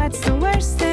What's the worst thing?